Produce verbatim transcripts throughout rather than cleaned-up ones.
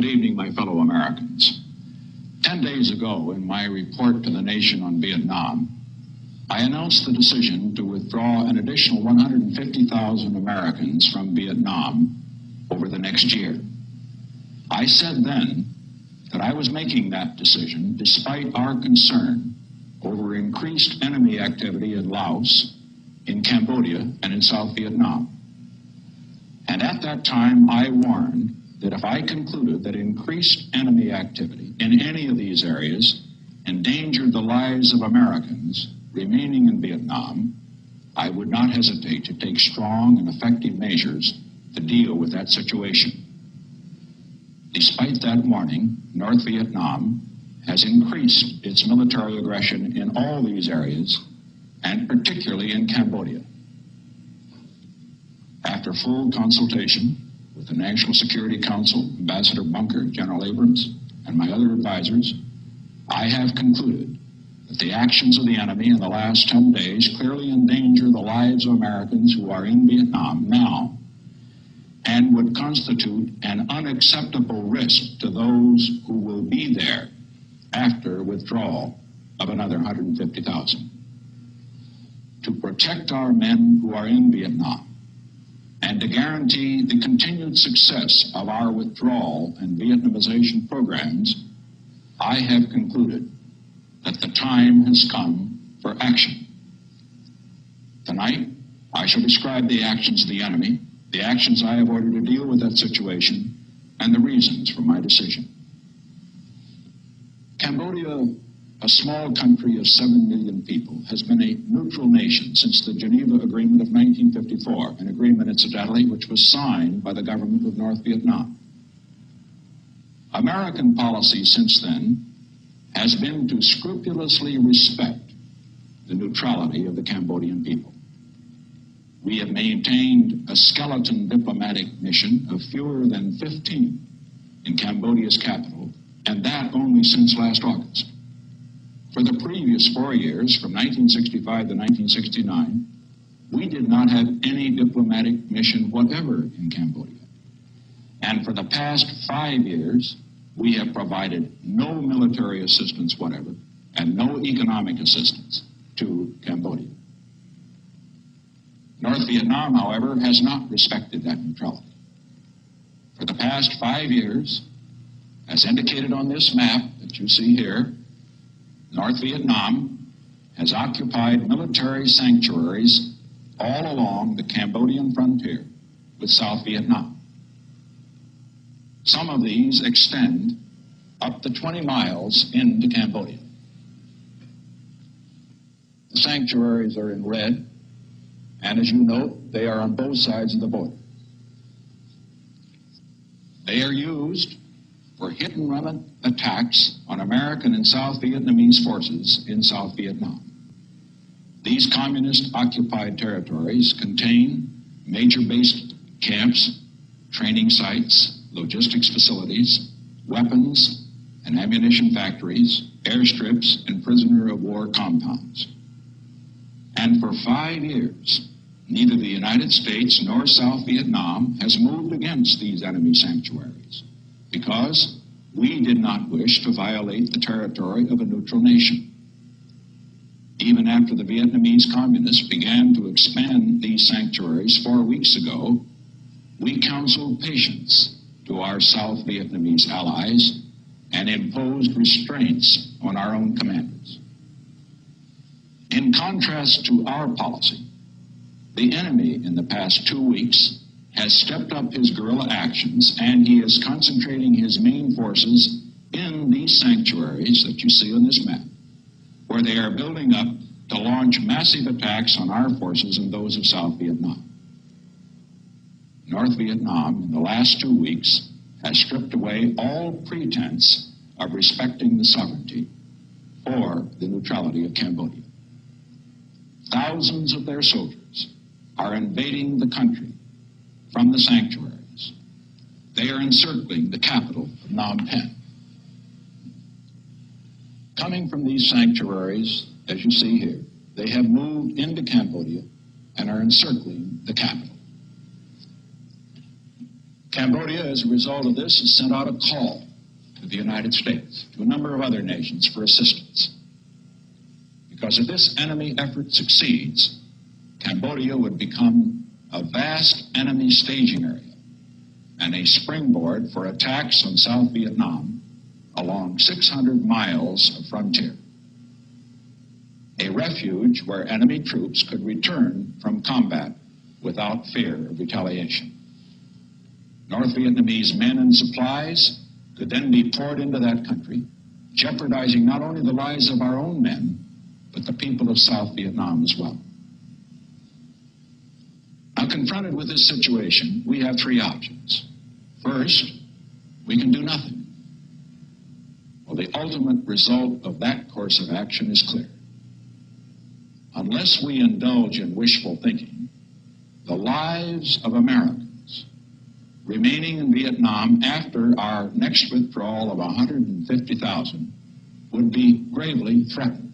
Good evening, my fellow Americans. Ten days ago, in my report to the nation on Vietnam, I announced the decision to withdraw an additional one hundred fifty thousand Americans from Vietnam over the next year. I said then that I was making that decision despite our concern over increased enemy activity in Laos, in Cambodia, and in South Vietnam. And at that time, I warned that if I concluded that increased enemy activity in any of these areas endangered the lives of Americans remaining in Vietnam, I would not hesitate to take strong and effective measures to deal with that situation. Despite that warning, North Vietnam has increased its military aggression in all these areas, and particularly in Cambodia. After full consultation with the National Security Council, Ambassador Bunker, General Abrams, and my other advisors, I have concluded that the actions of the enemy in the last ten days clearly endanger the lives of Americans who are in Vietnam now and would constitute an unacceptable risk to those who will be there after withdrawal of another one hundred fifty thousand. To protect our men who are in Vietnam and to guarantee the continued success of our withdrawal and Vietnamization programs, I have concluded that the time has come for action. Tonight, I shall describe the actions of the enemy, the actions I have ordered to deal with that situation, and the reasons for my decision. Cambodia, a small country of seven million people, has been a neutral nation since the Geneva Agreement of nineteen fifty-four, an agreement, incidentally, which was signed by the government of North Vietnam. American policy since then has been to scrupulously respect the neutrality of the Cambodian people. We have maintained a skeleton diplomatic mission of fewer than fifteen in Cambodia's capital, and that only since last August. For the previous four years, from nineteen sixty-five to nineteen sixty-nine, we did not have any diplomatic mission whatever in Cambodia. And for the past five years, we have provided no military assistance whatever and no economic assistance to Cambodia. North Vietnam, however, has not respected that neutrality. For the past five years, as indicated on this map that you see here, North Vietnam has occupied military sanctuaries all along the Cambodian frontier with South Vietnam. Some of these extend up to twenty miles into Cambodia. The sanctuaries are in red, and as you note, they are on both sides of the border. They are used for hit-and-run attacks on American and South Vietnamese forces in South Vietnam. These communist-occupied territories contain major base camps, training sites, logistics facilities, weapons and ammunition factories, airstrips, and prisoner of war compounds. And for five years, neither the United States nor South Vietnam has moved against these enemy sanctuaries because we did not wish to violate the territory of a neutral nation. Even after the Vietnamese communists began to expand these sanctuaries four weeks ago, we counseled patience to our South Vietnamese allies and imposed restraints on our own commanders. In contrast to our policy, the enemy in the past two weeks has stepped up his guerrilla actions, and he is concentrating his main forces in these sanctuaries that you see on this map, where they are building up to launch massive attacks on our forces and those of South Vietnam. North Vietnam, in the last two weeks, has stripped away all pretense of respecting the sovereignty or the neutrality of Cambodia. Thousands of their soldiers are invading the country from the sanctuaries. They are encircling the capital, Phnom Penh. Coming from these sanctuaries, as you see here, they have moved into Cambodia and are encircling the capital. Cambodia, as a result of this, has sent out a call to the United States, to a number of other nations, for assistance. Because if this enemy effort succeeds, Cambodia would become a vast enemy staging area and a springboard for attacks on South Vietnam along six hundred miles of frontier. A refuge where enemy troops could return from combat without fear of retaliation. North Vietnamese men and supplies could then be poured into that country, jeopardizing not only the lives of our own men, but the people of South Vietnam as well. Now, confronted with this situation, we have three options. First, we can do nothing. Well, the ultimate result of that course of action is clear. Unless we indulge in wishful thinking, the lives of Americans remaining in Vietnam after our next withdrawal of one hundred fifty thousand would be gravely threatened.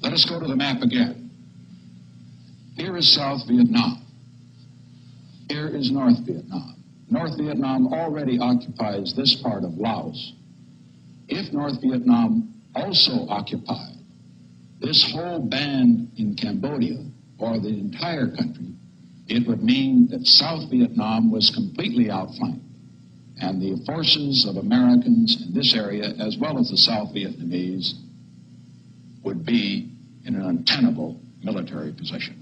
Let us go to the map again. Here is South Vietnam. Here is North Vietnam. North Vietnam already occupies this part of Laos. If North Vietnam also occupied this whole band in Cambodia, or the entire country, it would mean that South Vietnam was completely outflanked, and the forces of Americans in this area, as well as the South Vietnamese, would be in an untenable military position.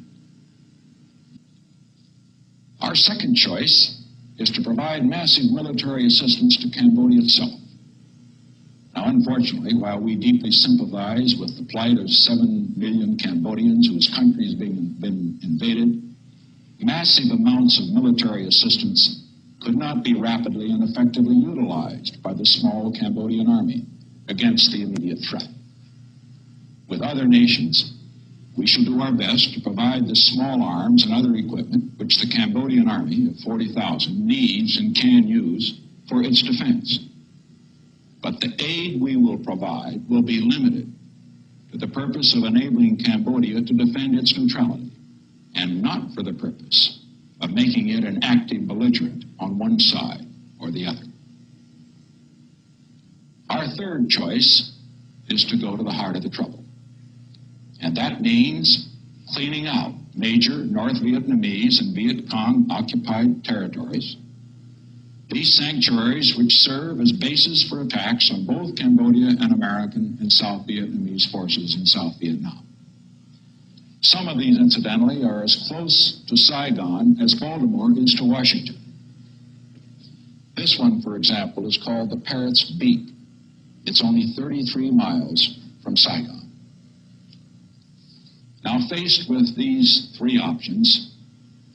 Our second choice is to provide massive military assistance to Cambodia itself. Now, unfortunately, while we deeply sympathize with the plight of seven million Cambodians whose country has been, been invaded, massive amounts of military assistance could not be rapidly and effectively utilized by the small Cambodian army against the immediate threat. With other nations, we shall do our best to provide the small arms and other equipment which the Cambodian army of forty thousand needs and can use for its defense. But the aid we will provide will be limited to the purpose of enabling Cambodia to defend its neutrality, and not for the purpose of making it an active belligerent on one side or the other. Our third choice is to go to the heart of the trouble. And that means cleaning out major North Vietnamese and Viet Cong occupied territories. These sanctuaries, which serve as bases for attacks on both Cambodia and American and South Vietnamese forces in South Vietnam. Some of these, incidentally, are as close to Saigon as Baltimore is to Washington. This one, for example, is called the Parrot's Beak. It's only thirty-three miles from Saigon. Now, faced with these three options,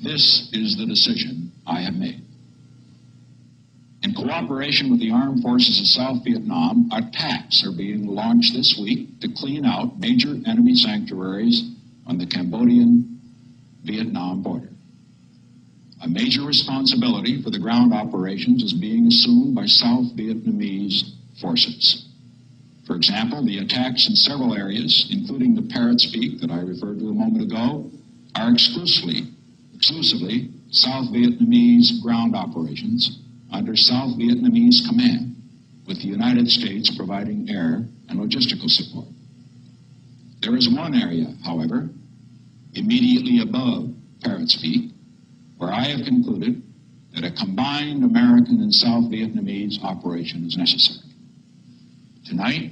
this is the decision I have made. In cooperation with the armed forces of South Vietnam, attacks are being launched this week to clean out major enemy sanctuaries on the Cambodian-Vietnam border. A major responsibility for the ground operations is being assumed by South Vietnamese forces. For example, the attacks in several areas, including the Parrot's Beak that I referred to a moment ago, are exclusively, exclusively South Vietnamese ground operations under South Vietnamese command, with the United States providing air and logistical support. There is one area, however, immediately above Parrot's Beak, where I have concluded that a combined American and South Vietnamese operation is necessary. Tonight,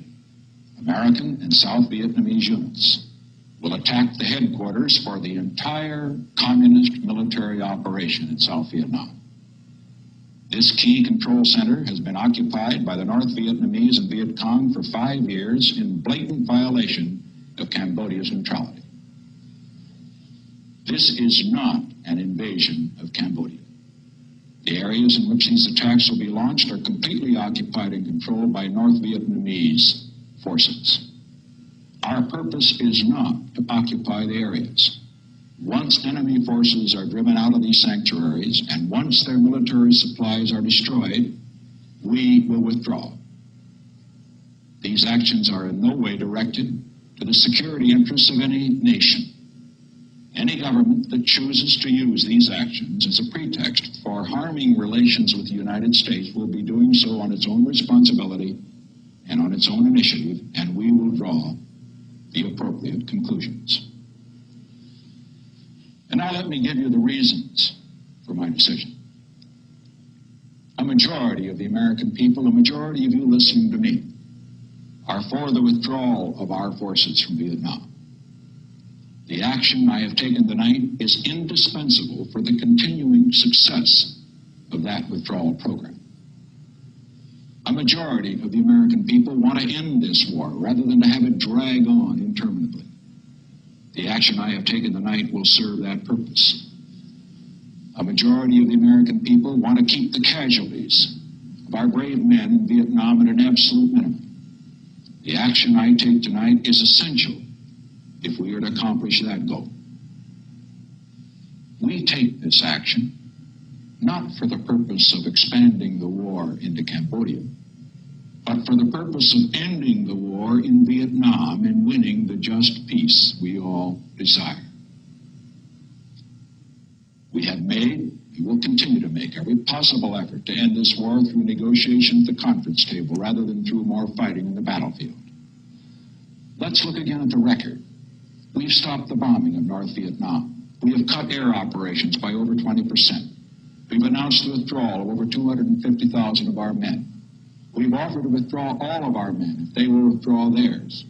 American and South Vietnamese units will attack the headquarters for the entire communist military operation in South Vietnam. This key control center has been occupied by the North Vietnamese and Viet Cong for five years in blatant violation of Cambodia's neutrality. This is not an invasion of Cambodia. The areas in which these attacks will be launched are completely occupied and controlled by North Vietnamese forces. Our purpose is not to occupy the areas. Once enemy forces are driven out of these sanctuaries, and once their military supplies are destroyed, we will withdraw. These actions are in no way directed to the security interests of any nation. Any government that chooses to use these actions as a pretext for harming relations with the United States will be doing so on its own responsibility and on its own initiative, and we will draw the appropriate conclusions. And now let me give you the reasons for my decision. A majority of the American people, a majority of you listening to me, are for the withdrawal of our forces from Vietnam. The action I have taken tonight is indispensable for the continuing success of that withdrawal program. A majority of the American people want to end this war rather than to have it drag on interminably. The action I have taken tonight will serve that purpose. A majority of the American people want to keep the casualties of our brave men in Vietnam at an absolute minimum. The action I take tonight is essential if we are to accomplish that goal. We take this action not for the purpose of expanding the war into Cambodia, but for the purpose of ending the war in Vietnam and winning the just peace we all desire. We have made, and will continue to make, every possible effort to end this war through negotiation at the conference table rather than through more fighting in the battlefield. Let's look again at the record. We've stopped the bombing of North Vietnam. We have cut air operations by over twenty percent. We've announced the withdrawal of over two hundred fifty thousand of our men. We've offered to withdraw all of our men if they will withdraw theirs.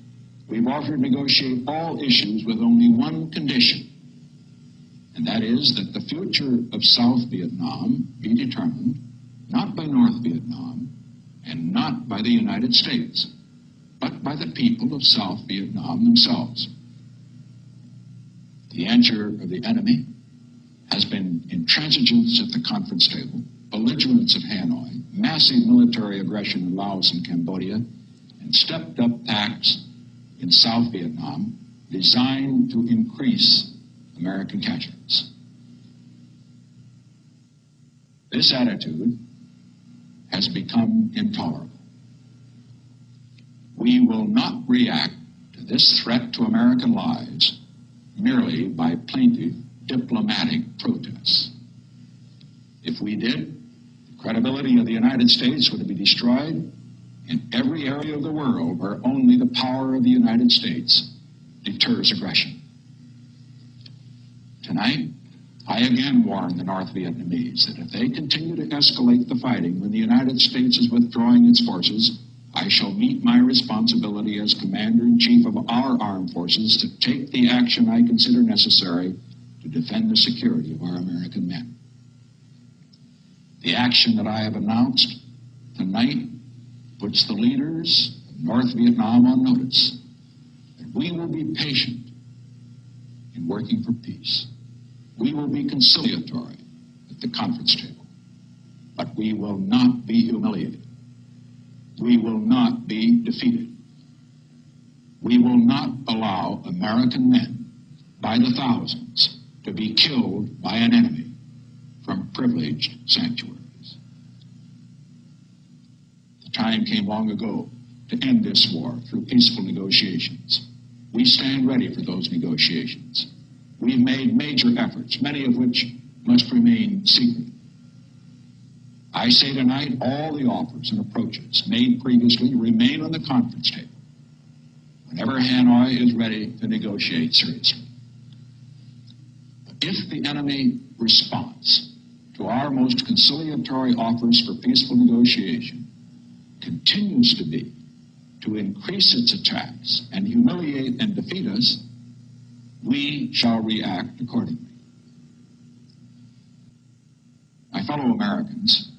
We've offered to negotiate all issues with only one condition, and that is that the future of South Vietnam be determined not by North Vietnam and not by the United States, but by the people of South Vietnam themselves. The answer of the enemy has been intransigence at the conference table, belligerence at Hanoi, massive military aggression in Laos and Cambodia, and stepped-up acts in South Vietnam designed to increase American casualties. This attitude has become intolerable. We will not react to this threat to American lives merely by plaintive diplomatic protests. If we did, the credibility of the United States would be destroyed in every area of the world where only the power of the United States deters aggression. Tonight, I again warn the North Vietnamese that if they continue to escalate the fighting when the United States is withdrawing its forces, I shall meet my responsibility as Commander-in-Chief of our armed forces to take the action I consider necessary to defend the security of our American men. The action that I have announced tonight puts the leaders of North Vietnam on notice that we will be patient in working for peace. We will be conciliatory at the conference table, but we will not be humiliated. We will not be defeated. We will not allow American men by the thousands to be killed by an enemy from privileged sanctuaries. The time came long ago to end this war through peaceful negotiations. We stand ready for those negotiations. We've made major efforts, many of which must remain secret. I say tonight, all the offers and approaches made previously remain on the conference table whenever Hanoi is ready to negotiate seriously. But if the enemy response to our most conciliatory offers for peaceful negotiation continues to be to increase its attacks and humiliate and defeat us, we shall react accordingly. My fellow Americans,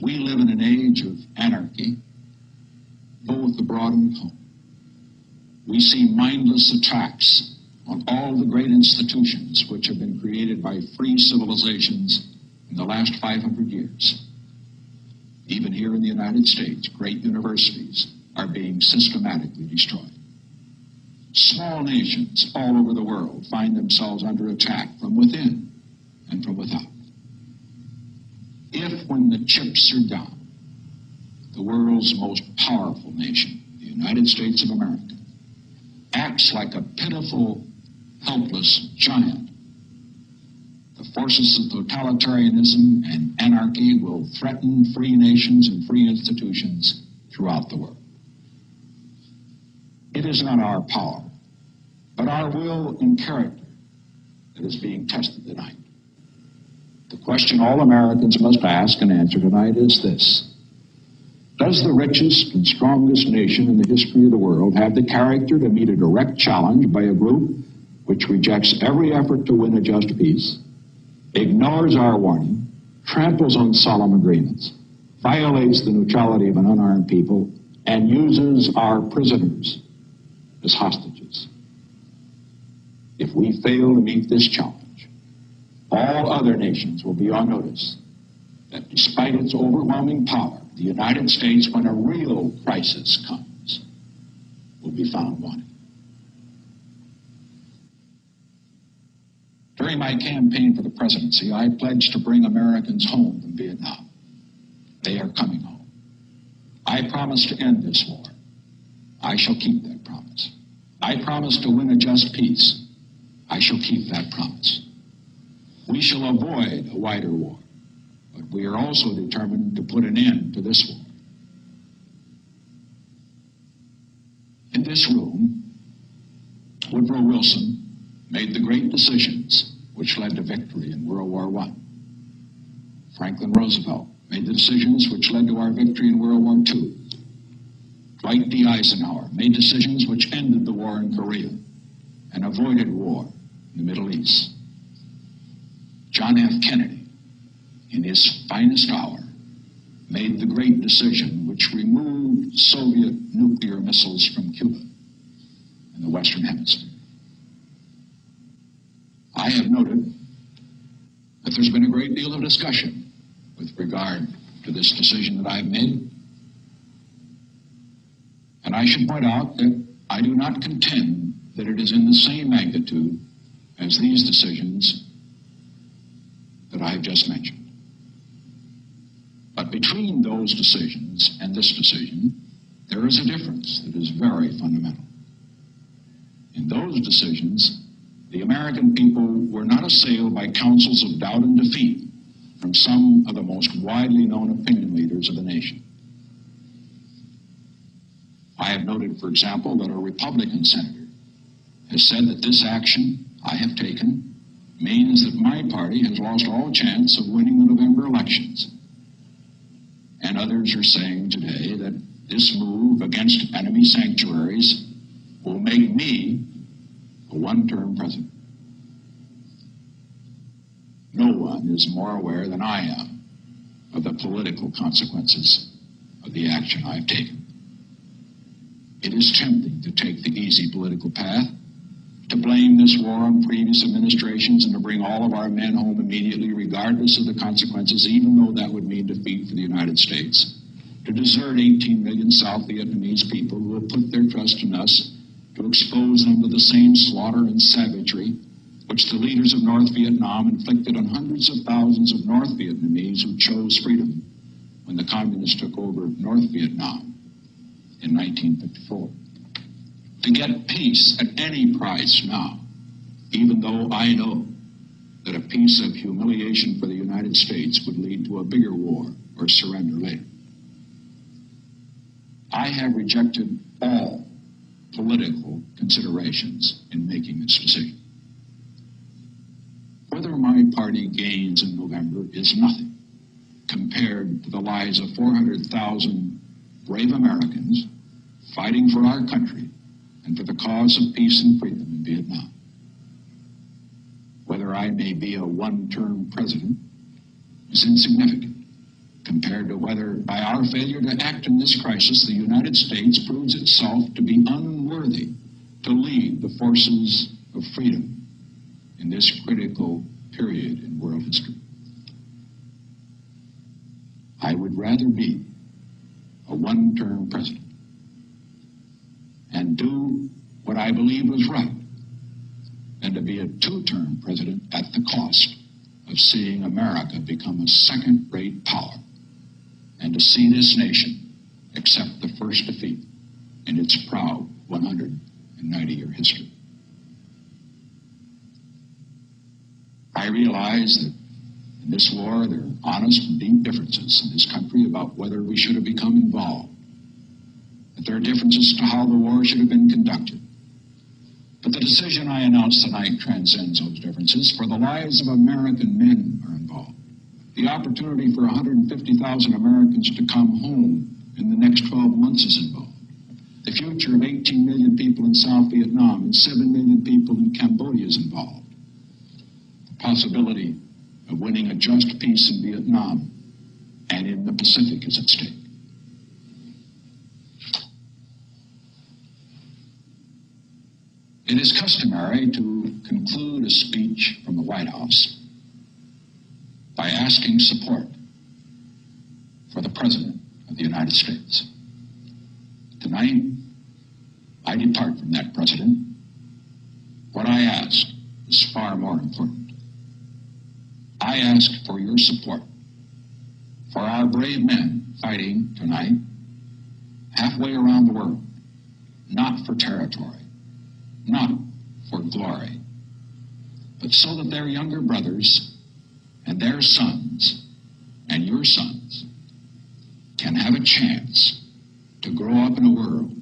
we live in an age of anarchy, both abroad and at home. We see mindless attacks on all the great institutions which have been created by free civilizations in the last five hundred years. Even here in the United States, great universities are being systematically destroyed. Small nations all over the world find themselves under attack from within and from without. If, when the chips are down, the world's most powerful nation, the United States of America, acts like a pitiful helpless giant. The forces of totalitarianism and anarchy will threaten free nations and free institutions throughout the world. It is not our power, but our will and character that is being tested tonight. The question all Americans must ask and answer tonight is this: does the richest and strongest nation in the history of the world have the character to meet a direct challenge by a group which rejects every effort to win a just peace, ignores our warning, tramples on solemn agreements, violates the neutrality of an unarmed people, and uses our prisoners as hostages? If we fail to meet this challenge, all other nations will be on notice that despite its overwhelming power, the United States, when a real crisis comes, will be found wanting. During my campaign for the presidency, I pledged to bring Americans home from Vietnam. They are coming home. I promise to end this war. I shall keep that promise. I promise to win a just peace. I shall keep that promise. We shall avoid a wider war, but we are also determined to put an end to this war. In this room, Woodrow Wilson made the great decisions which led to victory in World War One. Franklin Roosevelt made the decisions which led to our victory in World War Two. Dwight D. Eisenhower made decisions which ended the war in Korea and avoided war in the Middle East. John F. Kennedy, in his finest hour, made the great decision which removed Soviet nuclear missiles from Cuba and the Western Hemisphere. I have noted that there's been a great deal of discussion with regard to this decision that I've made. And I should point out that I do not contend that it is in the same magnitude as these decisions that I've just mentioned. But between those decisions and this decision, there is a difference that is very fundamental. In those decisions, the American people were not assailed by counsels of doubt and defeat from some of the most widely known opinion leaders of the nation. I have noted, for example, that a Republican senator has said that this action I have taken means that my party has lost all chance of winning the November elections. And others are saying today that this move against enemy sanctuaries will make me a one-term president. No one is more aware than I am of the political consequences of the action I've taken. It is tempting to take the easy political path, to blame this war on previous administrations and to bring all of our men home immediately, regardless of the consequences, even though that would mean defeat for the United States, to desert eighteen million South Vietnamese people who have put their trust in us, to expose them to the same slaughter and savagery which the leaders of North Vietnam inflicted on hundreds of thousands of North Vietnamese who chose freedom when the communists took over North Vietnam in nineteen fifty-four. To get peace at any price now, even though I know that a peace of humiliation for the United States would lead to a bigger war or surrender later. I have rejected all political considerations in making this decision. Whether my party gains in November is nothing compared to the lives of four hundred thousand brave Americans fighting for our country and for the cause of peace and freedom in Vietnam. Whether I may be a one-term president is insignificant compared to whether, by our failure to act in this crisis, the United States proves itself to be unworthy to lead the forces of freedom in this critical period in world history. I would rather be a one-term president and do what I believe was right than to be a two-term president at the cost of seeing America become a second-rate power, and to see this nation accept the first defeat in its proud one hundred ninety year history. I realize that in this war there are honest and deep differences in this country about whether we should have become involved, that there are differences to how the war should have been conducted. But the decision I announce tonight transcends those differences, for the lives of American men are involved. The opportunity for one hundred fifty thousand Americans to come home in the next twelve months is involved. The future of eighteen million people in South Vietnam and seven million people in Cambodia is involved. The possibility of winning a just peace in Vietnam and in the Pacific is at stake. It is customary to conclude a speech from the White House by asking support for the President of the United States. Tonight, I depart from that precedent. What I ask is far more important. I ask for your support for our brave men fighting tonight halfway around the world, not for territory, not for glory, but so that their younger brothers and their sons and your sons can have a chance to grow up in a world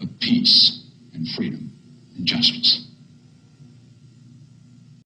of peace and freedom and justice.